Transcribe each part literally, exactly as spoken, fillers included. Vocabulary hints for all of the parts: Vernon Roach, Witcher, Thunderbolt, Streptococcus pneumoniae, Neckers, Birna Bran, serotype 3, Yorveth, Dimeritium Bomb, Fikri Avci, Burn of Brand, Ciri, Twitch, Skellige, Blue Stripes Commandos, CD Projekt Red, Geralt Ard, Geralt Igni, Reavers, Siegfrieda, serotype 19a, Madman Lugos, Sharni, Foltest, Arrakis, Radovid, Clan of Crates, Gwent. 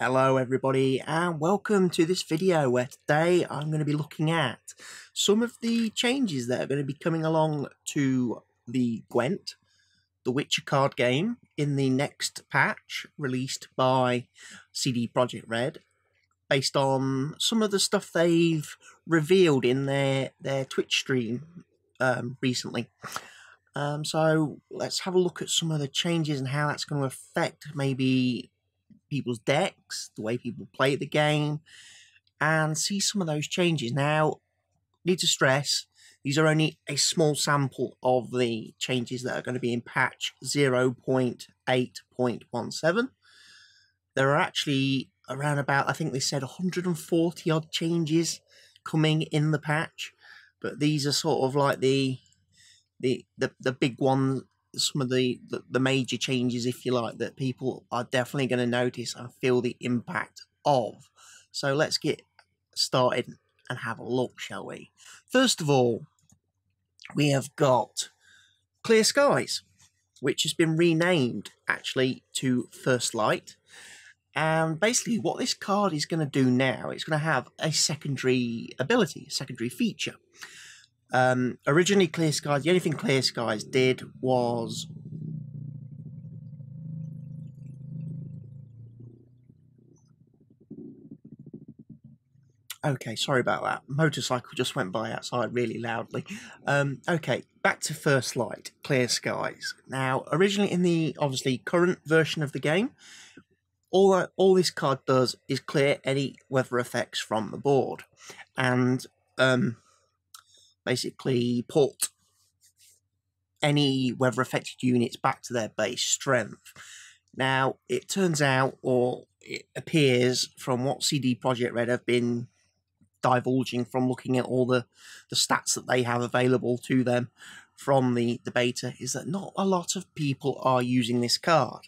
Hello everybody and welcome to this video where today I'm going to be looking at some of the changes that are going to be coming along to the Gwent, the Witcher card game, in the next patch released by C D Projekt Red, based on some of the stuff they've revealed in their, their Twitch stream um, recently. Um, so let's have a look at some of the changes and how that's going to affect maybe people's decks, the way people play the game, and see some of those changes. Now, need to stress, these are only a small sample of the changes that are going to be in patch zero point eight point one seven. There are actually around about, I think they said one hundred forty odd changes coming in the patch, but these are sort of like the the the, the big ones. Some of the, the, the major changes, if you like, that people are definitely going to notice and feel the impact of. So let's get started and have a look, shall we? First of all, we have got Clear Skies, which has been renamed, actually, to First Light. And basically what this card is going to do now, it's going to have a secondary ability, a secondary feature. Um, originally Clear Skies, the only thing Clear Skies did was okay, sorry about that, motorcycle just went by outside really loudly. Um, okay, back to First Light, Clear Skies. Now, originally in the obviously current version of the game, all that, all this card does is clear any weather effects from the board and um basically put any weather affected units back to their base strength. Now, it turns out, or it appears from what C D Projekt Red have been divulging from looking at all the, the stats that they have available to them from the, the beta, is that not a lot of people are using this card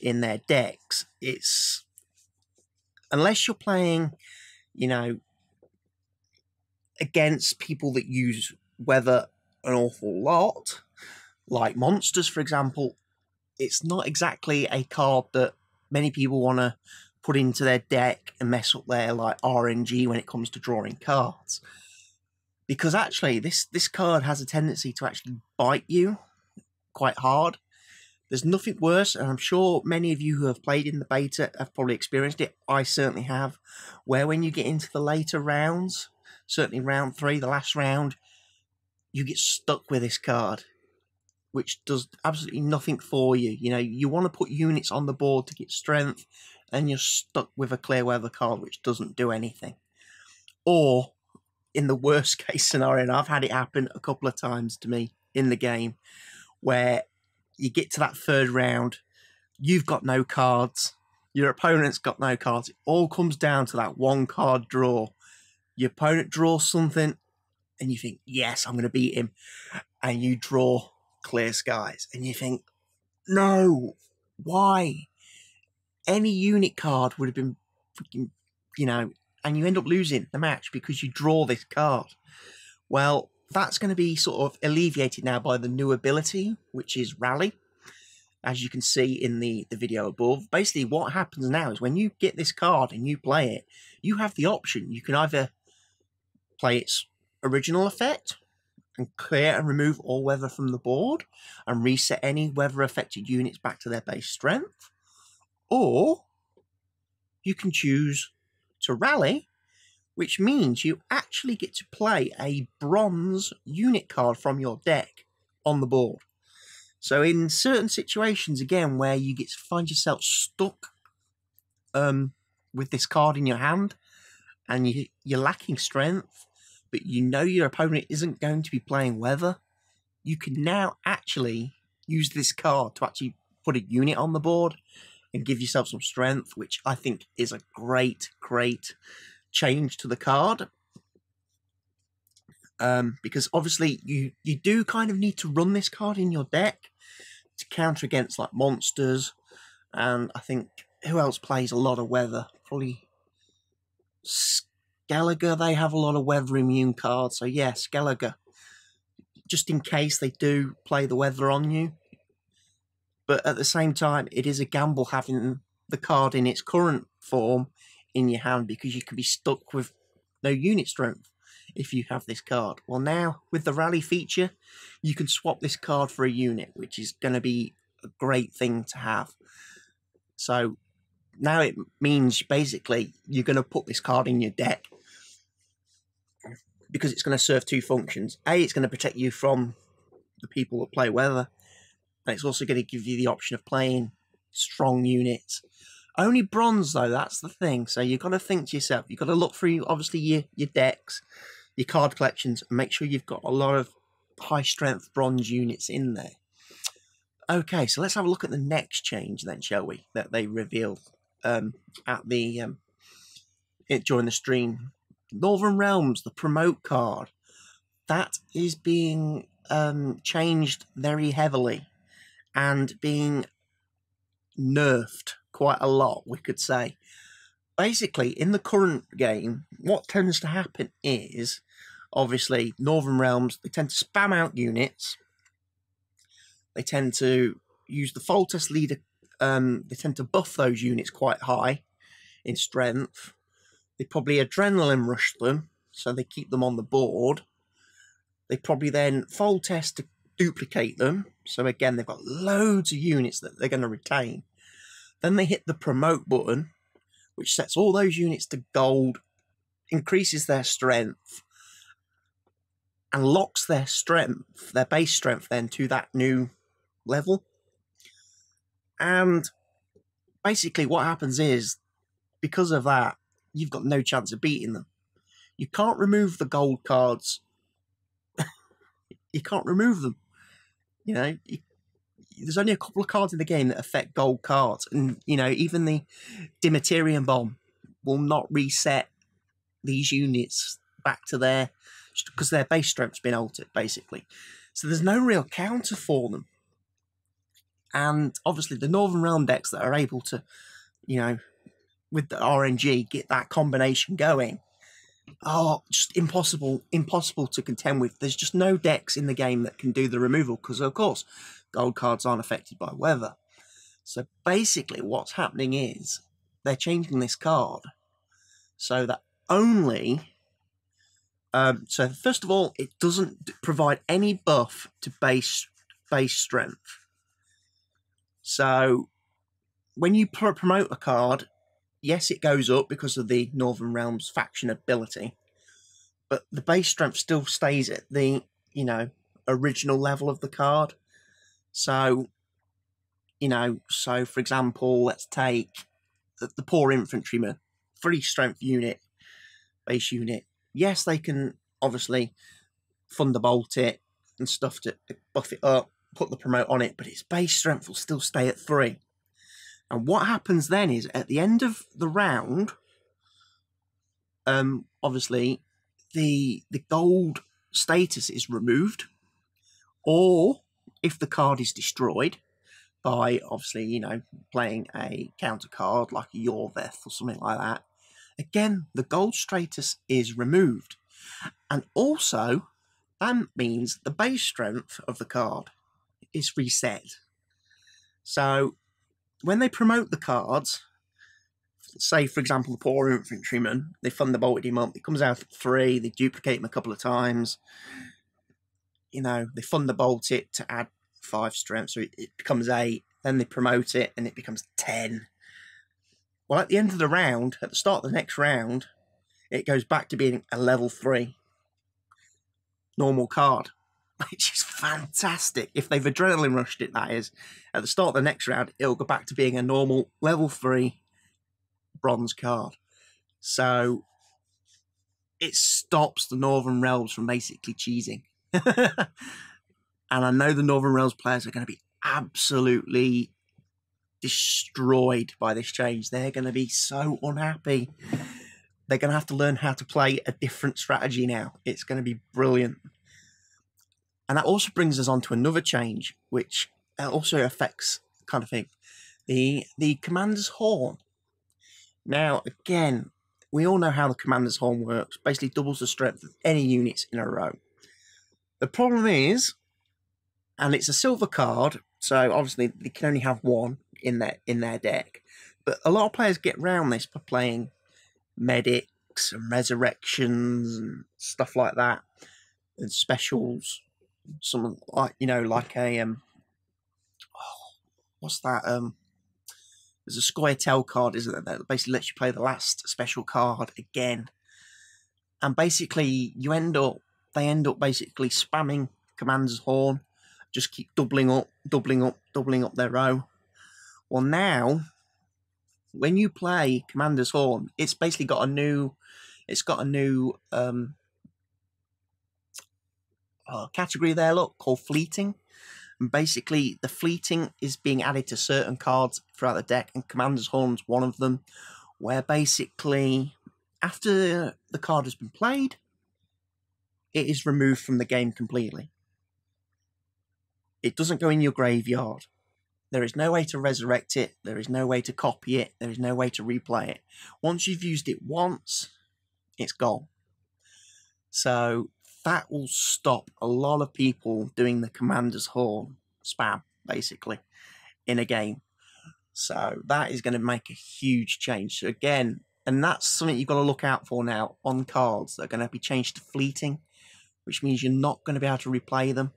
in their decks. It's, unless you're playing, you know, against people that use weather an awful lot, like monsters, for example, it's not exactly a card that many people want to put into their deck and mess up their like R N G when it comes to drawing cards. Because actually, this, this card has a tendency to actually bite you quite hard. There's nothing worse, and I'm sure many of you who have played in the beta have probably experienced it. I certainly have, where when you get into the later rounds, certainly round three, the last round, you get stuck with this card, which does absolutely nothing for you. You know, you want to put units on the board to get strength, and you're stuck with a clear weather card, which doesn't do anything. Or, in the worst case scenario, and I've had it happen a couple of times to me in the game, where you get to that third round, you've got no cards, your opponent's got no cards. It all comes down to that one card draw. Your opponent draws something, and you think, yes, I'm going to beat him. And you draw Clear Skies, and you think, no, why? Any unit card would have been freaking, you know, and you end up losing the match because you draw this card. Well, that's going to be sort of alleviated now by the new ability, which is Rally, as you can see in the, the video above. Basically, what happens now is when you get this card and you play it, you have the option. You can either play its original effect and clear and remove all weather from the board and reset any weather-affected units back to their base strength, or you can choose to Rally, which means you actually get to play a bronze unit card from your deck on the board. So in certain situations, again, where you get to find yourself stuck um, with this card in your hand and you, you're lacking strength, but you know your opponent isn't going to be playing weather, you can now actually use this card to actually put a unit on the board and give yourself some strength, which I think is a great, great change to the card. Um, because obviously you, you do kind of need to run this card in your deck to counter against like monsters, and I think who else plays a lot of weather? Probably Skellige, they have a lot of weather immune cards, so yeah, Skellige, just in case they do play the weather on you. But at the same time, it is a gamble having the card in its current form in your hand, because you could be stuck with no unit strength if you have this card. Well, now with the rally feature, you can swap this card for a unit, which is going to be a great thing to have. So now it means basically you're going to put this card in your deck because it's going to serve two functions. A, it's going to protect you from the people that play weather, and it's also going to give you the option of playing strong units. Only bronze, though, that's the thing. So you've got to think to yourself, you've got to look through, obviously, your, your decks, your card collections, and make sure you've got a lot of high-strength bronze units in there. Okay, so let's have a look at the next change then, shall we, that they revealed um, at the um, it during the stream. Northern Realms, the promote card, that is being um, changed very heavily and being nerfed quite a lot, we could say. Basically, in the current game, what tends to happen is, obviously, Northern Realms, they tend to spam out units. They tend to use the Foltest leader. Um, they tend to buff those units quite high in strength. They probably adrenaline rush them, so they keep them on the board. They probably then Foltest to duplicate them. So again, they've got loads of units that they're going to retain. Then they hit the promote button, which sets all those units to gold, increases their strength, and locks their strength, their base strength, then to that new level. And basically what happens is, because of that, you've got no chance of beating them. You can't remove the gold cards. You can't remove them. You know, you, there's only a couple of cards in the game that affect gold cards. And, you know, even the Dimeritium Bomb will not reset these units back to their... because their base strength's been altered, basically. So there's no real counter for them. And, obviously, the Northern Realm decks that are able to, you know, with the R N G, get that combination going, are just impossible, impossible to contend with. There's just no decks in the game that can do the removal because, of course, gold cards aren't affected by weather. So basically what's happening is they're changing this card so that only... Um, so first of all, it doesn't provide any buff to base, base strength. So when you pr promote a card... yes, it goes up because of the Northern Realms faction ability, but the base strength still stays at the, you know, original level of the card. So, you know, so for example, let's take the, the poor infantryman, three strength unit, base unit. Yes, they can obviously Thunderbolt it and stuff to buff it up, put the promote on it, but its base strength will still stay at three. And what happens then is, at the end of the round, um, obviously, the the gold status is removed. Or, if the card is destroyed by, obviously, you know, playing a counter card like a Yorveth or something like that, again, the gold status is removed. And also, that means the base strength of the card is reset. So... when they promote the cards, say, for example, the poor infantryman, they Thunderbolted him up, it comes out at three, they duplicate him a couple of times, you know, they Thunderbolt it to add five strength, so it, it becomes eight, then they promote it, and it becomes ten. Well, at the end of the round, at the start of the next round, it goes back to being a level three normal card, which is fantastic. If they've adrenaline rushed it, that is. At the start of the next round, it'll go back to being a normal level three bronze card. So it stops the Northern Realms from basically cheesing. And I know the Northern Realms players are going to be absolutely destroyed by this change. They're going to be so unhappy. They're going to have to learn how to play a different strategy now. It's going to be brilliant. And that also brings us on to another change, which also affects kind of thing, the the Commander's Horn. Now, again, we all know how the Commander's Horn works. Basically doubles the strength of any units in a row. The problem is, and it's a silver card, so obviously they can only have one in their, in their deck. But a lot of players get round this by playing medics and resurrections and stuff like that, and specials. Some like you know, like a um, oh, what's that? Um, there's a Scoia Tell card, isn't there? That basically lets you play the last special card again, and basically you end up they end up basically spamming Commander's Horn, just keep doubling up, doubling up, doubling up their row. Well, now, when you play Commander's Horn, it's basically got a new, it's got a new um, uh, category there, look, called Fleeting. And basically, the Fleeting is being added to certain cards throughout the deck, and Commander's Horn's one of them, where basically, after the card has been played, it is removed from the game completely. It doesn't go in your graveyard. There is no way to resurrect it. There is no way to copy it. There is no way to replay it. Once you've used it once, it's gone. So that will stop a lot of people doing the Commander's Horn spam, basically, in a game. So that is going to make a huge change. So again, and that's something you've got to look out for now on cards that are going to be changed to Fleeting, which means you're not going to be able to replay them.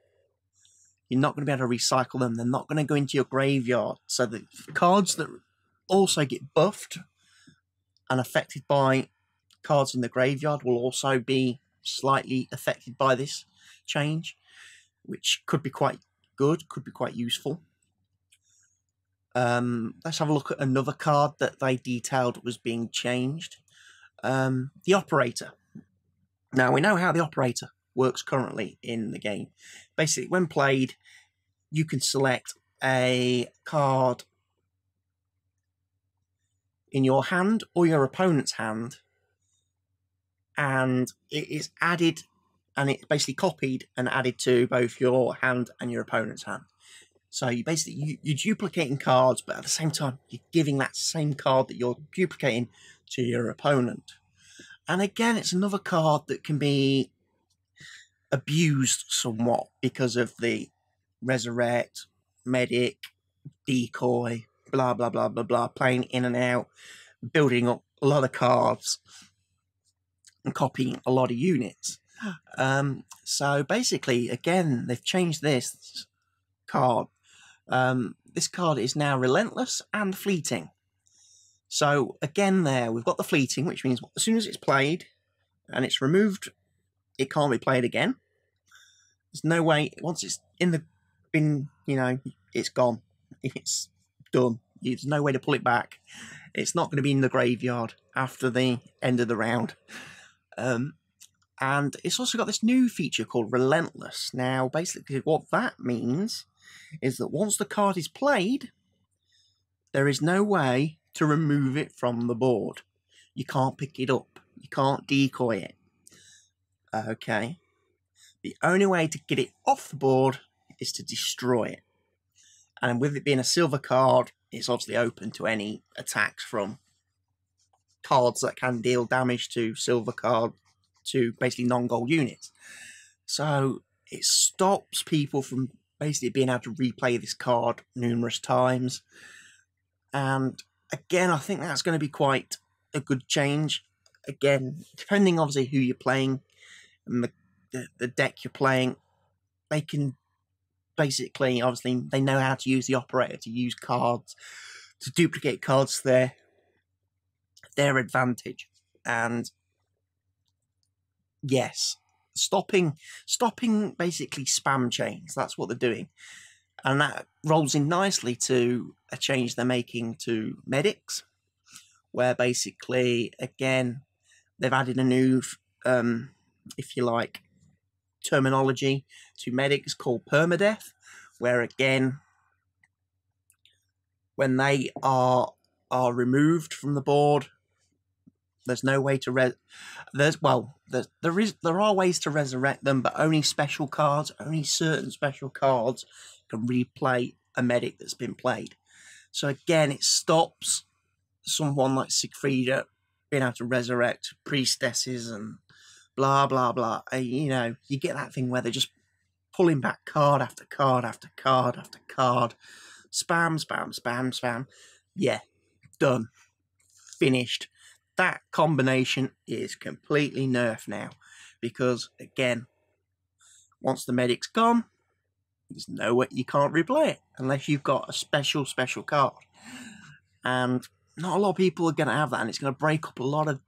You're not going to be able to recycle them. They're not going to go into your graveyard. So the cards that also get buffed and affected by cards in the graveyard will also be slightly affected by this change, which could be quite good, could be quite useful. Um, let's have a look at another card that they detailed was being changed. Um, the Operator. Now, we know how the Operator works currently in the game. Basically, when played, you can select a card in your hand or your opponent's hand, and it is added, and it's basically copied and added to both your hand and your opponent's hand. So you basically you, you're duplicating cards, but at the same time you're giving that same card that you're duplicating to your opponent. And again, it's another card that can be abused somewhat because of the resurrect, medic, decoy, blah, blah, blah, blah, blah, playing in and out, building up a lot of cards and copying a lot of units. Um, so basically, again, they've changed this card. Um, this card is now Relentless and Fleeting. So again, there, we've got the Fleeting, which means as soon as it's played and it's removed, it can't be played again. There's no way, once it's in the bin, you know, it's gone. It's done. There's no way to pull it back. It's not going to be in the graveyard after the end of the round. Um, and it's also got this new feature called Relentless. Now, basically what that means is that once the card is played, there is no way to remove it from the board. You can't pick it up. You can't decoy it. Okay, the only way to get it off the board is to destroy it. And with it being a silver card, it's obviously open to any attacks from cards that can deal damage to silver card to basically non-gold units. So it stops people from basically being able to replay this card numerous times. And again, I think that's going to be quite a good change. Again, depending obviously who you're playing, and the, the deck you're playing, they can basically, obviously, they know how to use the Operator to use cards, to duplicate cards to their, their advantage. And yes, stopping, stopping basically spam chains, that's what they're doing. And that rolls in nicely to a change they're making to medics, where basically, again, they've added a new um, if you like, terminology to medics called permadeath, where again, when they are are removed from the board, there's no way to res. There's well, there's, there is there are ways to resurrect them, but only special cards, only certain special cards can replay a medic that's been played. So again, it stops someone like Siegfrieda being able to resurrect priestesses and blah, blah, blah. You know, you get that thing where they're just pulling back card after card after card after card. Spam, spam, spam, spam. Yeah, done, finished. That combination is completely nerfed now because, again, once the medic's gone, there's no way you can't replay it unless you've got a special, special card. And not a lot of people are going to have that, and it's going to break up a lot of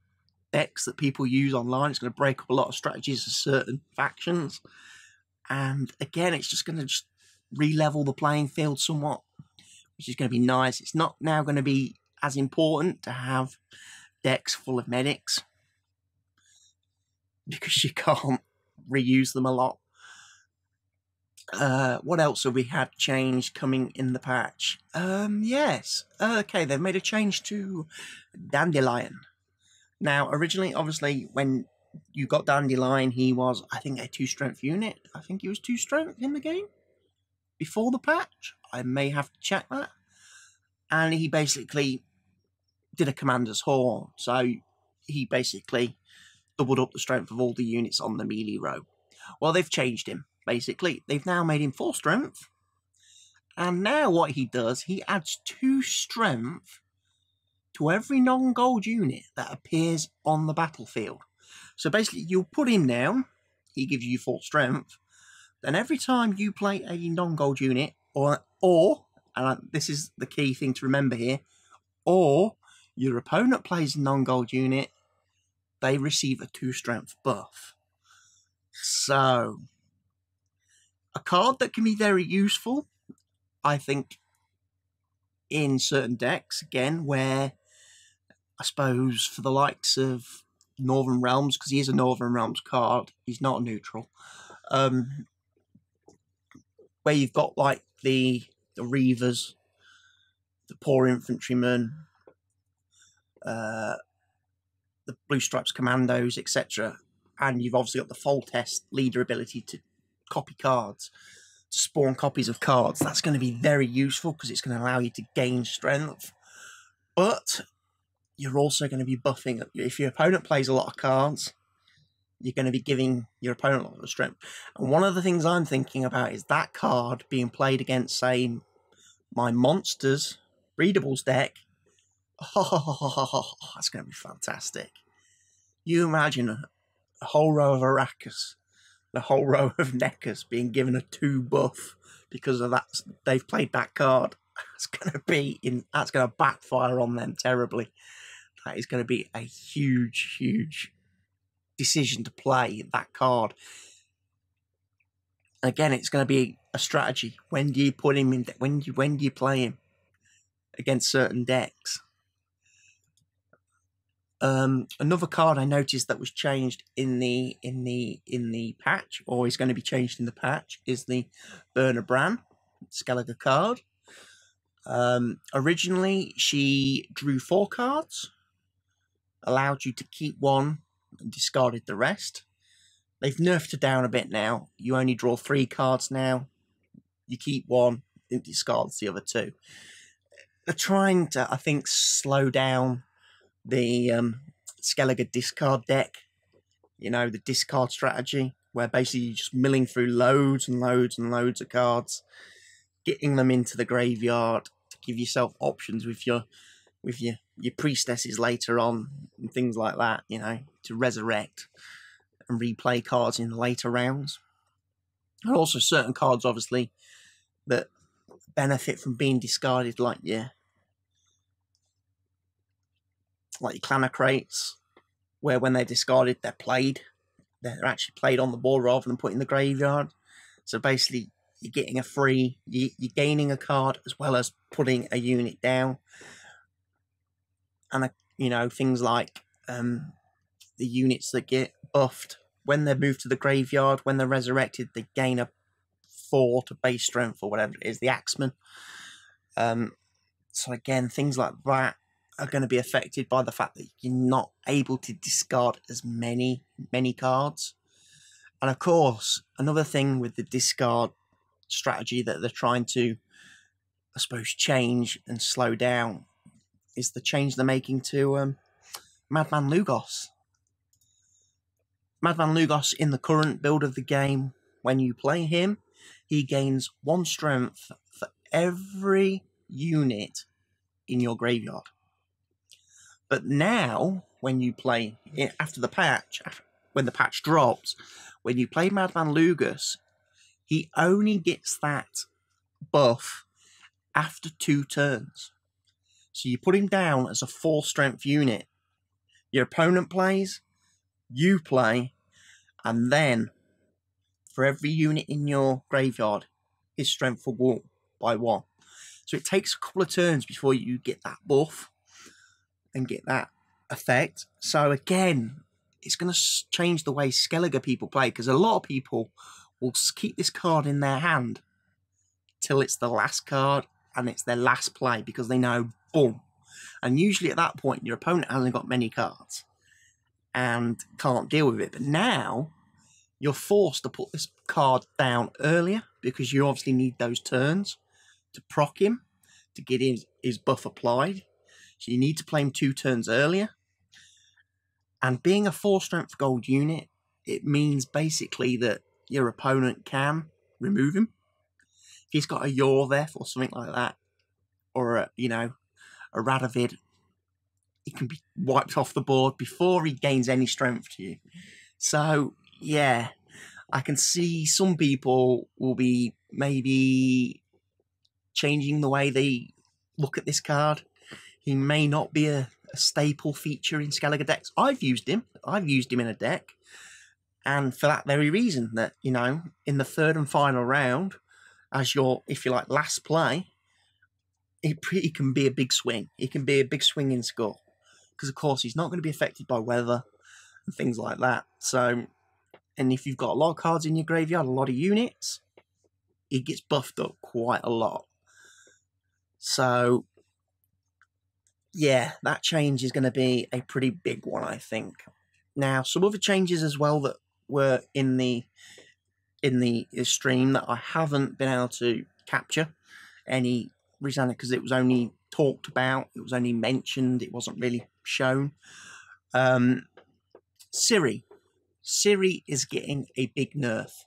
decks that people use online. It's going to break up a lot of strategies of certain factions. And again, it's just going to just re-level the playing field somewhat, which is going to be nice. It's not now going to be as important to have decks full of medics because you can't reuse them a lot. Uh, what else have we had changed coming in the patch? Um, yes. Uh, okay, they've made a change to Dandelion. Now, originally, obviously, when you got Dandelion, he was, I think, a two-strength unit. I think he was two-strength in the game before the patch. I may have to check that. And he basically did a Commander's Horn. So he basically doubled up the strength of all the units on the melee row. Well, they've changed him. Basically, they've now made him four strength, and now what he does, he adds two strength to every non-gold unit that appears on the battlefield. So basically, you'll put him down, he gives you four strength, then every time you play a non-gold unit, or, or, and this is the key thing to remember here, or your opponent plays a non-gold unit, they receive a two strength buff. So a card that can be very useful, I think, in certain decks, again, where, I suppose, for the likes of Northern Realms, because he is a Northern Realms card, he's not neutral, um, where you've got, like, the, the Reavers, the Poor Infantrymen, uh, the Blue Stripes Commandos, et cetera, and you've obviously got the Foltest leader ability to copy cards, to spawn copies of cards. That's going to be very useful because it's going to allow you to gain strength, but you're also going to be buffing. If your opponent plays a lot of cards, you're going to be giving your opponent a lot of strength. And one of the things I'm thinking about is that card being played against, say, my Monsters Readables deck. Oh, that's going to be fantastic. You imagine a, a whole row of Arrakis, the whole row of Neckers being given a two buff because of that they've played that card. That's gonna be in that's gonna backfire on them terribly. That is gonna be a huge, huge decision to play that card. Again, it's gonna be a strategy. When do you put him in? When do you, when do you play him against certain decks? Um, another card I noticed that was changed in the in the in the patch, or is going to be changed in the patch, is the Birna Bran Skellige card. Um, originally, she drew four cards, allowed you to keep one, and discarded the rest. They've nerfed her down a bit now. You only draw three cards now. You keep one, it discards the other two. They're trying to, I think, slow down the um, Skellige discard deck, you know, the discard strategy, where basically you're just milling through loads and loads and loads of cards, getting them into the graveyard to give yourself options with your with your, your priestesses later on and things like that, you know, to resurrect and replay cards in the later rounds. And also certain cards, obviously, that benefit from being discarded, like your like your Clan of Crates, where when they're discarded, they're played. They're actually played on the board rather than put in the graveyard. So basically, you're getting a free, you're gaining a card as well as putting a unit down. And, you know, things like um, the units that get buffed, when they're moved to the graveyard, when they're resurrected, they gain a four to base strength or whatever it is, the Axeman. Um, so again, things like that are going to be affected by the fact that you're not able to discard as many, many cards. And of course, another thing with the discard strategy that they're trying to, I suppose, change and slow down is the change they're making to um, Madman Lugos. Madman Lugos, in the current build of the game, when you play him, he gains one strength for every unit in your graveyard. But now, when you play after the patch, when the patch drops, when you play Madman Lugos, he only gets that buff after two turns. So you put him down as a four strength unit. Your opponent plays, you play, and then for every unit in your graveyard, his strength will go by one. So it takes a couple of turns before you get that buff and get that effect. So again, it's going to change the way Skellige people play, because a lot of people will keep this card in their hand till it's the last card and it's their last play, because they know, boom. And usually at that point, your opponent hasn't got many cards and can't deal with it. But now you're forced to put this card down earlier, because you obviously need those turns to proc him, to get his, his buff applied. So you need to play him two turns earlier. And being a four strength gold unit, it means basically that your opponent can remove him. If he's got a Yorveth or something like that, or a, you know, a Radovid, he can be wiped off the board before he gains any strength to you. So, yeah, I can see some people will be maybe changing the way they look at this card. He may not be a, a staple feature in Skellige decks. I've used him. I've used him in a deck. And for that very reason, that, you know, in the third and final round, as your, if you like, last play, it, it can be a big swing. It can be a big swing in score. Because, of course, he's not going to be affected by weather and things like that. So, and if you've got a lot of cards in your graveyard, a lot of units, it gets buffed up quite a lot. So, yeah, that change is going to be a pretty big one, I think. Now, some other changes as well that were in the in the stream that I haven't been able to capture any reason, because it was only talked about, it was only mentioned, it wasn't really shown. Um, Ciri. Ciri is getting a big nerf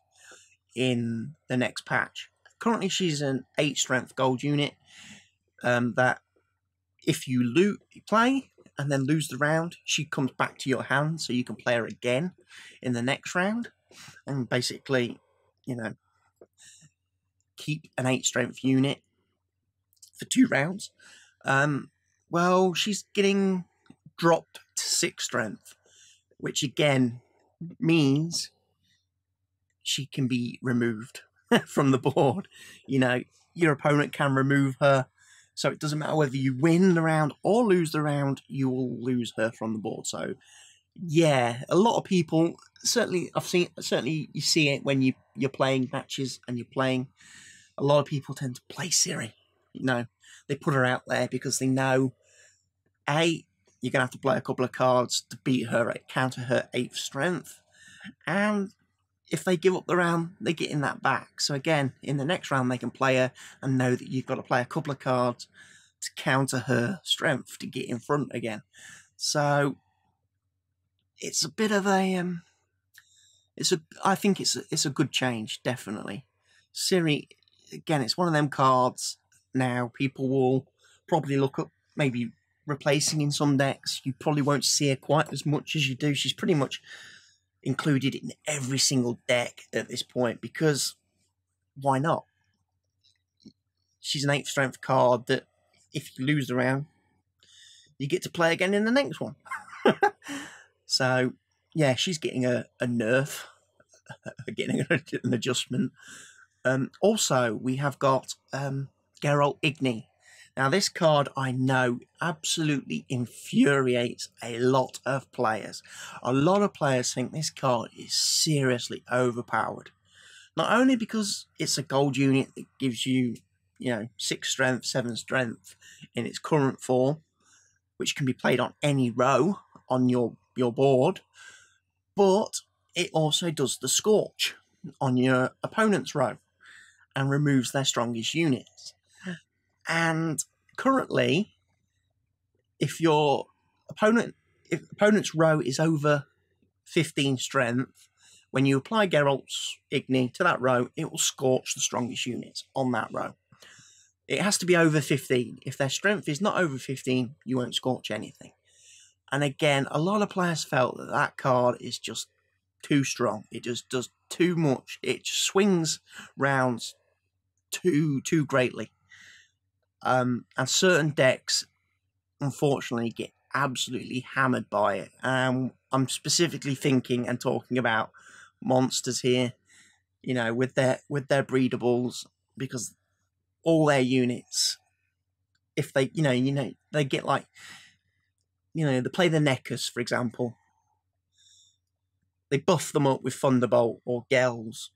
in the next patch. Currently, she's an eight strength gold unit um, that if you loot, you play and then lose the round, she comes back to your hand, so you can play her again in the next round and basically, you know, keep an eight strength unit for two rounds. Um, well, she's getting dropped to six strength, which again means she can be removed from the board. You know, your opponent can remove her. So it doesn't matter whether you win the round or lose the round, you will lose her from the board. So, yeah, a lot of people, certainly I've seen, certainly you see it when you, you're playing matches and you're playing, a lot of people tend to play Ciri. You know, they put her out there because they know, A, you're going to have to play a couple of cards to beat her, right, counter her eighth strength. And if they give up the round, they're getting that back. So again, in the next round, they can play her and know that you've got to play a couple of cards to counter her strength to get in front again. So it's a bit of a, um, it's a, I think it's a, it's a good change, definitely. Ciri, again, it's one of them cards now people will probably look up, maybe replacing in some decks. You probably won't see her quite as much as you do. She's pretty much included in every single deck at this point, because why not? She's an eighth strength card that if you lose the round, you get to play again in the next one. So yeah, she's getting a, a nerf, getting an adjustment. Um, also, we have got um, Geralt Igni. Now this card, I know, absolutely infuriates a lot of players. A lot of players think this card is seriously overpowered. Not only because it's a gold unit that gives you, you know, six strength, seven strength in its current form, which can be played on any row on your, your board, but it also does the scorch on your opponent's row and removes their strongest units. And currently, if your opponent, if opponent's row is over fifteen strength, when you apply Geralt's Igni to that row, it will scorch the strongest units on that row. It has to be over fifteen. If their strength is not over fifteen, you won't scorch anything. And again, a lot of players felt that that card is just too strong. It just does too much. It just swings rounds too too greatly. Um, and certain decks, unfortunately, get absolutely hammered by it. Um, I'm specifically thinking and talking about monsters here, you know, with their with their breedables, because all their units, if they, you know, you know, they get like, you know, they play the Neckers, for example. They buff them up with Thunderbolt or Gels.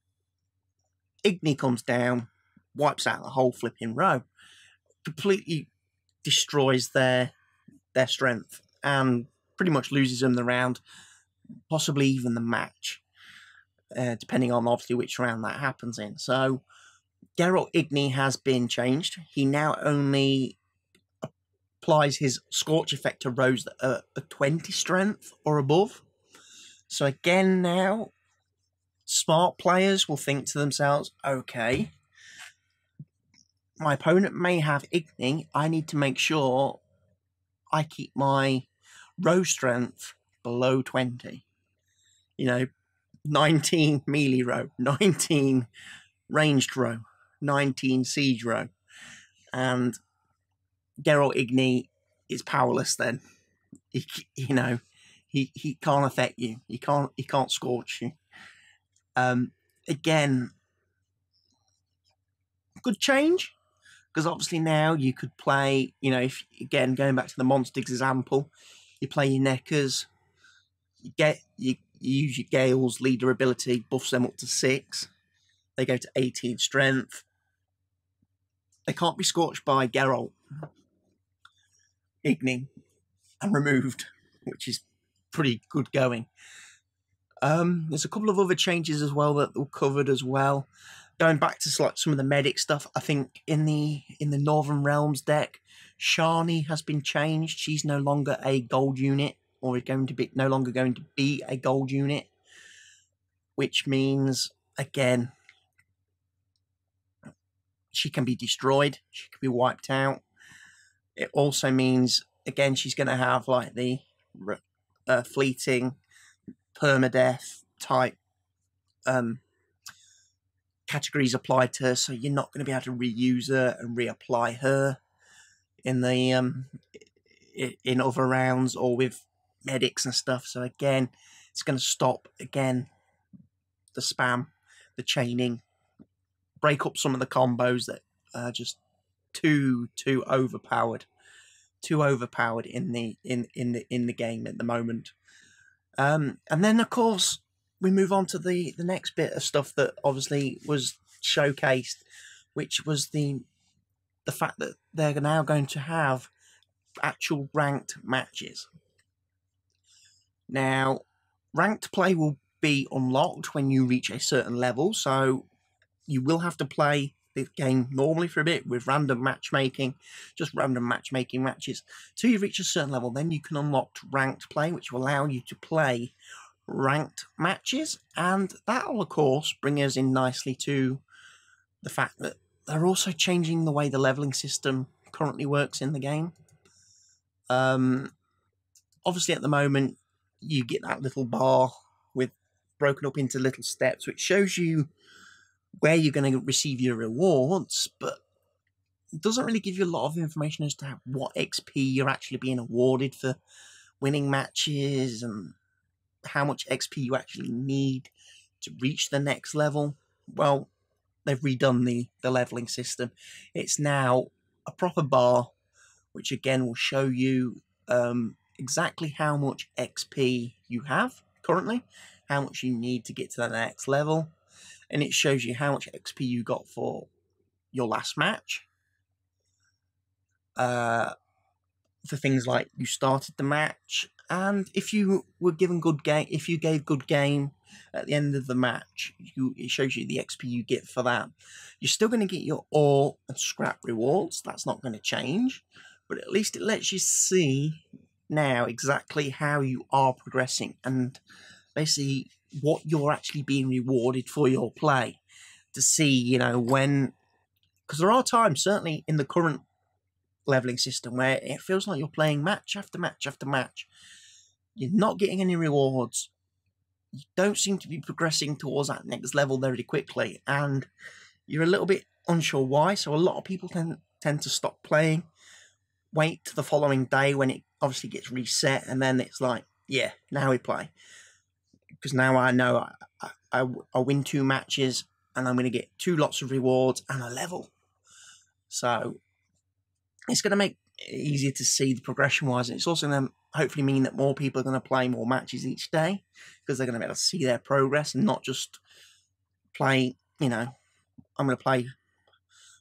Igni comes down, wipes out the whole flipping row, completely destroys their their strength and pretty much loses them the round, possibly even the match, uh, depending on obviously which round that happens in. So Geralt Igni has been changed. He now only applies his Scorch effect to rows that are a twenty strength or above. So again, now smart players will think to themselves, okay, my opponent may have Igni. I need to make sure I keep my row strength below twenty. You know, nineteen melee row, nineteen ranged row, nineteen siege row. And Geralt Igni is powerless then. He, you know, he, he can't affect you. He can't, he can't scorch you. Um, again, good change. Because obviously now you could play, you know, if again going back to the monsters example, you play your Neckers, you get you, you use your Gale's leader ability, buffs them up to six, they go to eighteen strength. They can't be scorched by Geralt Igni and removed, which is pretty good going. Um, there's a couple of other changes as well that were covered as well. Going back to like some of the medic stuff, I think in the in the Northern Realms deck, Sharni has been changed. She's no longer a gold unit, or is going to be no longer going to be a gold unit, which means again she can be destroyed. She can be wiped out. It also means again she's going to have like the uh, fleeting permadeath type Um, categories applied to her, so you're not going to be able to reuse her and reapply her in the um in other rounds or with medics and stuff. So again, it's going to stop again the spam, the chaining, break up some of the combos that are just too too overpowered, too overpowered in the in in the in the game at the moment. Um, and then of course, we move on to the, the next bit of stuff that obviously was showcased, which was the the fact that they're now going to have actual ranked matches. Now, ranked play will be unlocked when you reach a certain level, so you will have to play the game normally for a bit with random matchmaking, just random matchmaking matches, till you reach a certain level. Then you can unlock ranked play, which will allow you to play ranked matches, and that'll of course bring us in nicely to the fact that they're also changing the way the leveling system currently works in the game. Um, obviously at the moment you get that little bar with broken up into little steps which shows you where you're going to receive your rewards, but it doesn't really give you a lot of information as to what X P you're actually being awarded for winning matches and how much X P you actually need to reach the next level. Well, they've redone the, the leveling system. It's now a proper bar, which again will show you um, exactly how much X P you have currently, how much you need to get to the next level, and it shows you how much X P you got for your last match. Uh, for things like you started the match, and if you were given good game, if you gave good game at the end of the match, you, it shows you the X P you get for that. You're still going to get your ore and scrap rewards. That's not going to change, but at least it lets you see now exactly how you are progressing and basically what you're actually being rewarded for your play. To see, you know, when, because there are times, certainly in the current leveling system, where it feels like you're playing match after match after match. You're not getting any rewards. You don't seem to be progressing towards that next level very quickly, and you're a little bit unsure why. So a lot of people tend, tend to stop playing, wait to the following day when it obviously gets reset, and then it's like, yeah, now we play. Because now I know I, I, I win two matches, and I'm going to get two lots of rewards and a level. So it's going to make it easier to see the progression-wise, and it's also going to hopefully mean that more people are going to play more matches each day, because they're going to be able to see their progress and not just play, you know, I'm going to play,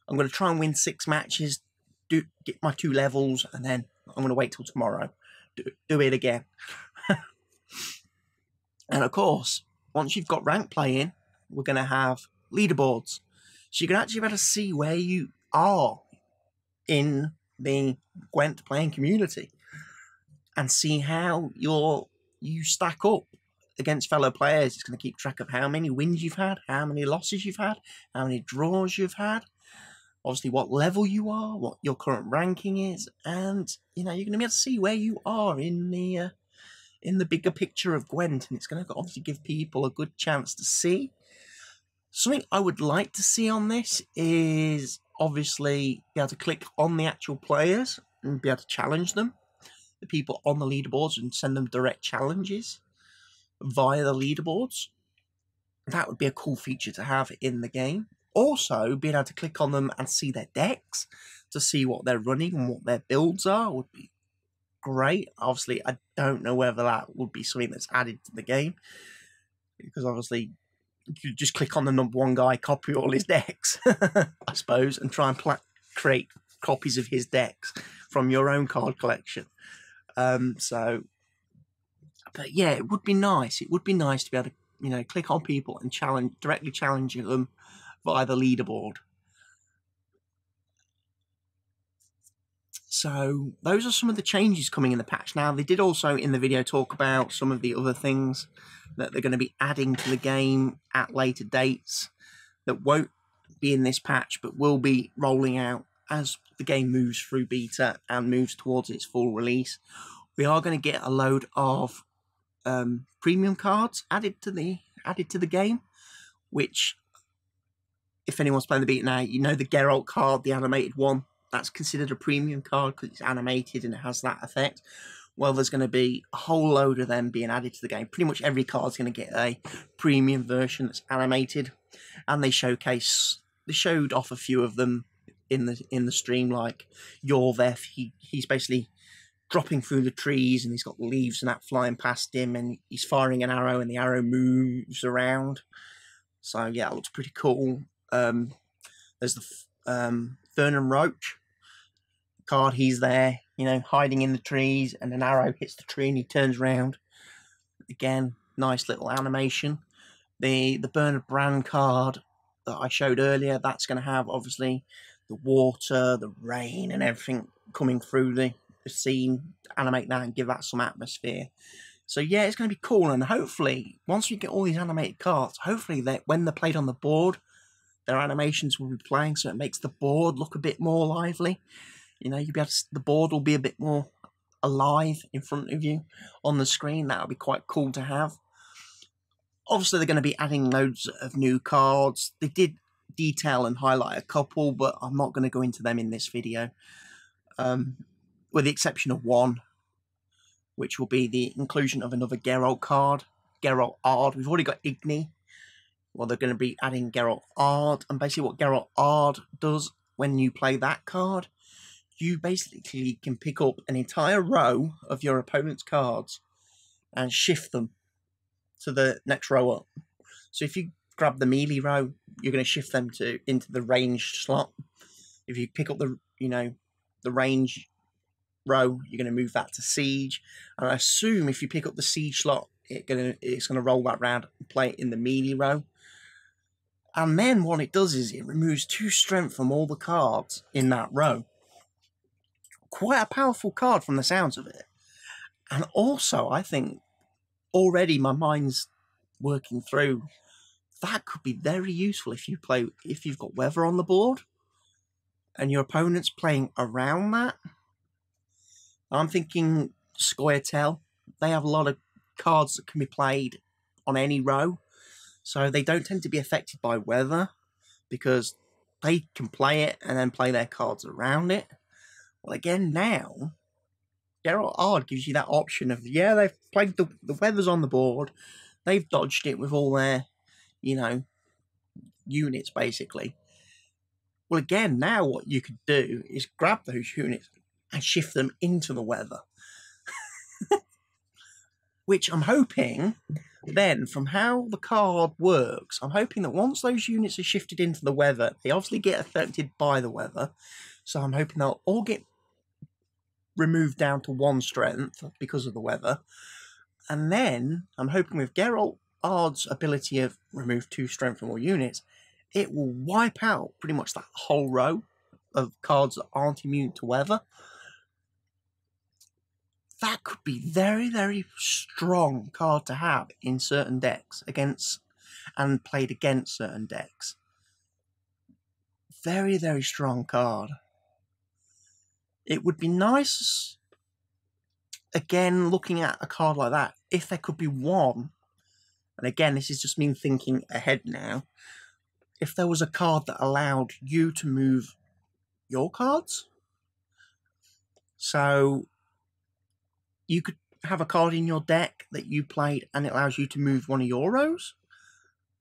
I'm going to try and win six matches, do get my two levels, and then I'm going to wait till tomorrow, do, do it again. And of course, once you've got rank play in, we're going to have leaderboards. So you can actually be able to see where you are in the Gwent playing community and see how you're, you stack up against fellow players. It's going to keep track of how many wins you've had, how many losses you've had, how many draws you've had, obviously what level you are, what your current ranking is, and, you know, you're going to be able to see where you are in the... Uh, in the bigger picture of Gwent, and it's going to obviously give people a good chance to see. Something I would like to see on this is obviously be able to click on the actual players and be able to challenge them, the people on the leaderboards, and send them direct challenges via the leaderboards. That would be a cool feature to have in the game. Also, being able to click on them and see their decks, to see what they're running and what their builds are, would be great. Obviously, I don't know whether that would be something that's added to the game, because obviously you just click on the number one guy, copy all his decks, I suppose, and try and pla create copies of his decks from your own card collection. Um, so, but yeah, it would be nice. It would be nice to be able to, you know, click on people and challenge, directly challenge them via the leaderboard. So those are some of the changes coming in the patch. Now, they did also in the video talk about some of the other things that they're going to be adding to the game at later dates that won't be in this patch, but will be rolling out as the game moves through beta and moves towards its full release. We are going to get a load of um, premium cards added to the added to the game, which, if anyone's playing the beta now, you know the Geralt card, the animated one. That's considered a premium card because it's animated and it has that effect. Well, there's going to be a whole load of them being added to the game. Pretty much every card's going to get a premium version that's animated, and they showcase, they showed off a few of them in the in the stream, like Yorveth. He he's basically dropping through the trees, and he's got leaves and that flying past him, and he's firing an arrow, and the arrow moves around. So yeah, it looks pretty cool. Um, there's the um, Vernon Roach card. He's there, you know, hiding in the trees, and an arrow hits the tree and he turns around. Again, nice little animation. The the Burn of Brand card that I showed earlier, that's going to have obviously the water, the rain and everything coming through the, the scene, animate that and give that some atmosphere. So yeah, it's going to be cool, and hopefully once we get all these animated cards, hopefully that when they're played on the board, their animations will be playing, so it makes the board look a bit more lively. You know, you'll be able to, the board will be a bit more alive in front of you on the screen. That would be quite cool to have. Obviously, they're going to be adding loads of new cards. They did detail and highlight a couple, but I'm not going to go into them in this video, um, with the exception of one, which will be the inclusion of another Geralt card, Geralt Ard. We've already got Igni. Well, they're going to be adding Geralt Ard, and basically what Geralt Ard does when you play that card, you basically can pick up an entire row of your opponent's cards and shift them to the next row up. So if you grab the melee row, you're going to shift them to into the ranged slot. If you pick up the, you know, the range row, you're going to move that to siege. And I assume if you pick up the siege slot, it gonna, it's going to roll that round and play it in the melee row. And then what it does is it removes two strength from all the cards in that row. Quite a powerful card from the sounds of it. And also, I think, already my mind's working through, that could be very useful if you play, if you've got weather on the board and your opponent's playing around that. I'm thinking Scoia Tell they have a lot of cards that can be played on any row, so they don't tend to be affected by weather, because they can play it and then play their cards around it. Well, again, now, Geralt Ard gives you that option of, yeah, they've played the, the weather's on the board, they've dodged it with all their, you know, units, basically. Well, again, now what you could do is grab those units and shift them into the weather. Which I'm hoping, then, from how the card works, I'm hoping that once those units are shifted into the weather, they obviously get affected by the weather. So I'm hoping they'll all get removed down to one strength because of the weather. And then, I'm hoping with Geralt Ard's ability of remove two strength from all units, it will wipe out pretty much that whole row of cards that aren't immune to weather. That could be very, very strong card to have in certain decks against and played against certain decks. Very, very strong card. It would be nice, again, looking at a card like that, if there could be one, and again, this is just me thinking ahead now, if there was a card that allowed you to move your cards. So you could have a card in your deck that you played and it allows you to move one of your rows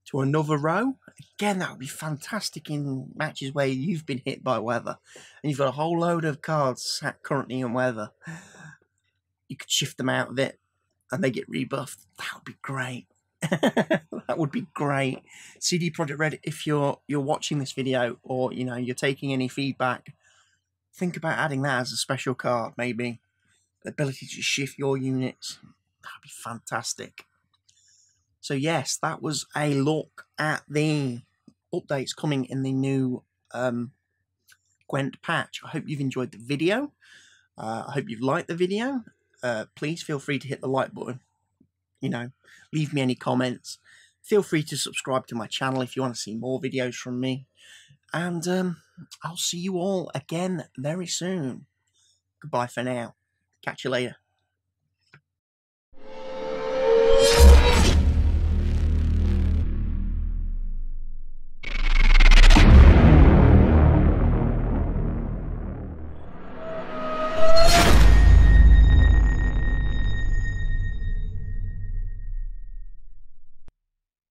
to another row. Again, that would be fantastic in matches where you've been hit by weather and you've got a whole load of cards sat currently in weather. You could shift them out of it and they get rebuffed. That would be great. That would be great. C D Projekt Red, if you're you're watching this video, or you know, you're taking any feedback, think about adding that as a special card, maybe. The ability to shift your units. That'd be fantastic. So yes, that was a look at the updates coming in the new um, Gwent patch. I hope you've enjoyed the video. Uh, I hope you've liked the video. Uh, please feel free to hit the like button. You know, leave me any comments. Feel free to subscribe to my channel if you want to see more videos from me. And um, I'll see you all again very soon. Goodbye for now. Catch you later.